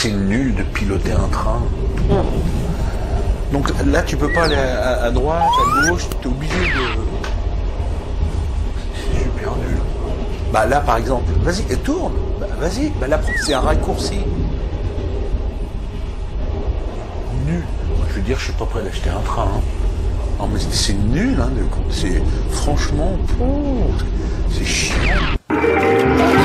c'est nul de piloter un train. Donc là, tu peux pas aller à droite, à gauche, t'es obligé de... C'est super nul. Bah là, par exemple, vas-y, elle tourne. Bah vas-y, bah là, c'est un raccourci. Nul. Je veux dire, je suis pas prêt d'acheter un train. Hein. Non mais c'est nul, hein, c'est franchement, c'est chiant.